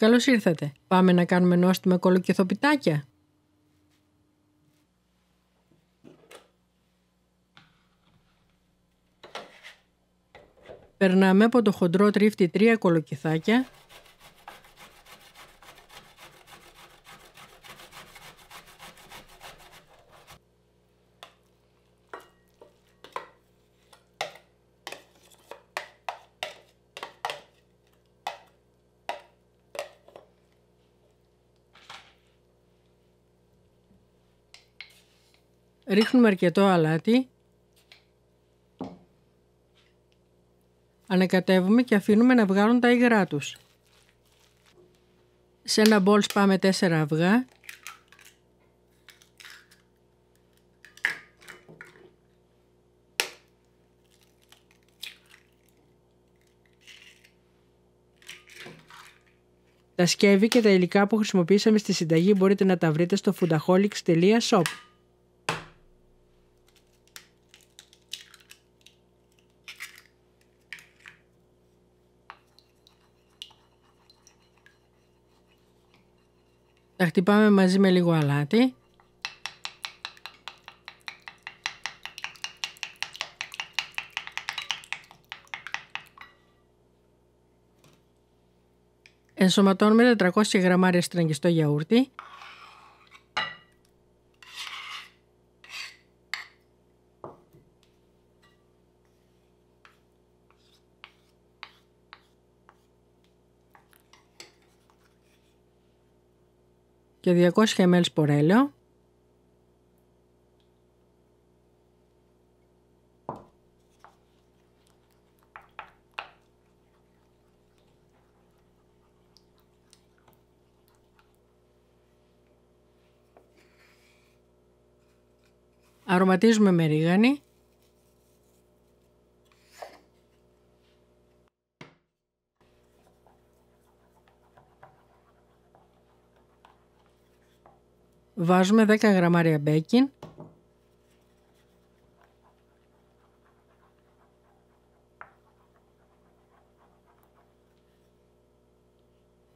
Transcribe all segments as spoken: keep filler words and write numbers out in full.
Καλώς ήρθατε. Πάμε να κάνουμε νόστιμα κολοκυθοπιτάκια. Περνάμε από το χοντρό τρίφτη τρία κολοκυθάκια. Ρίχνουμε αρκετό αλάτι. Ανακατεύουμε και αφήνουμε να βγάλουν τα υγρά τους. Σε ένα μπολ σπάμε τέσσερα αυγά. Τα σκεύη και τα υλικά που χρησιμοποιήσαμε στη συνταγή μπορείτε να τα βρείτε στο foodaholics dot shop. Τα χτυπάμε μαζί με λίγο αλάτι. Ενσωματώνουμε τετρακόσια γραμμάρια στραγγιστό γιαούρτι. Και διακόσια μιλιλίτρα σπορέλαιο. Αρωματίζουμε με ρίγανη. Βάζουμε δέκα γραμμάρια μπέικιν.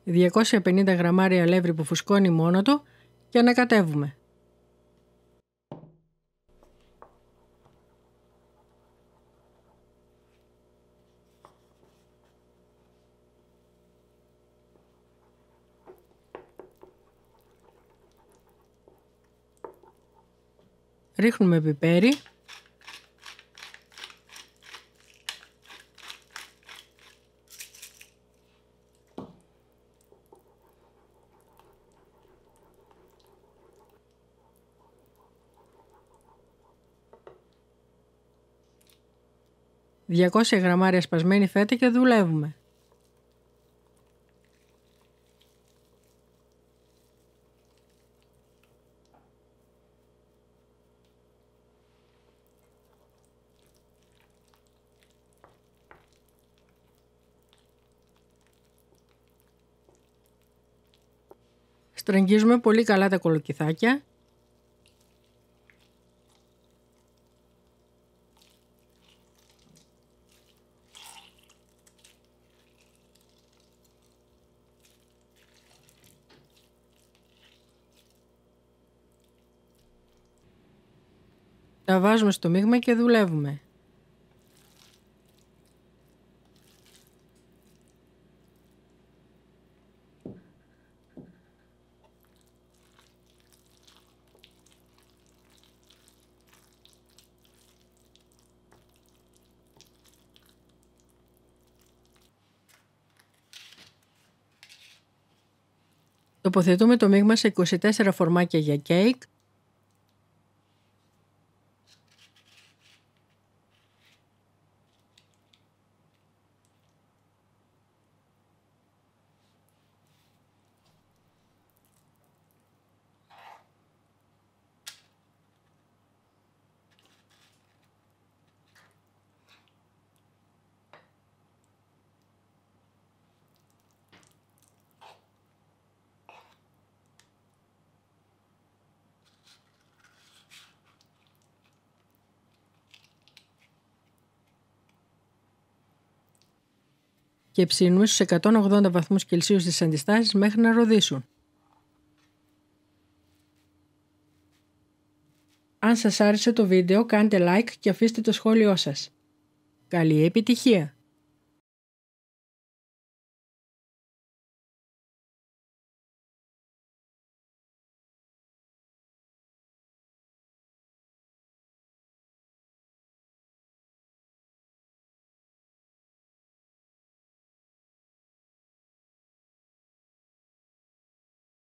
διακόσια πενήντα γραμμάρια αλεύρι που φουσκώνει μόνο του και ανακατεύουμε. Ρίχνουμε πιπέρι. διακόσια γραμμάρια σπασμένη φέτα και δουλεύουμε. Στραγγίζουμε πολύ καλά τα κολοκυθάκια. Τα βάζουμε στο μείγμα και δουλεύουμε. Τοποθετούμε το μείγμα σε είκοσι τέσσερα φορμάκια για κέικ. και ψήνουμε στους εκατόν ογδόντα βαθμούς Κελσίου στις αντιστάσεις μέχρι να ροδίσουν. Αν σας άρεσε το βίντεο, κάντε like και αφήστε το σχόλιο σας. Καλή επιτυχία!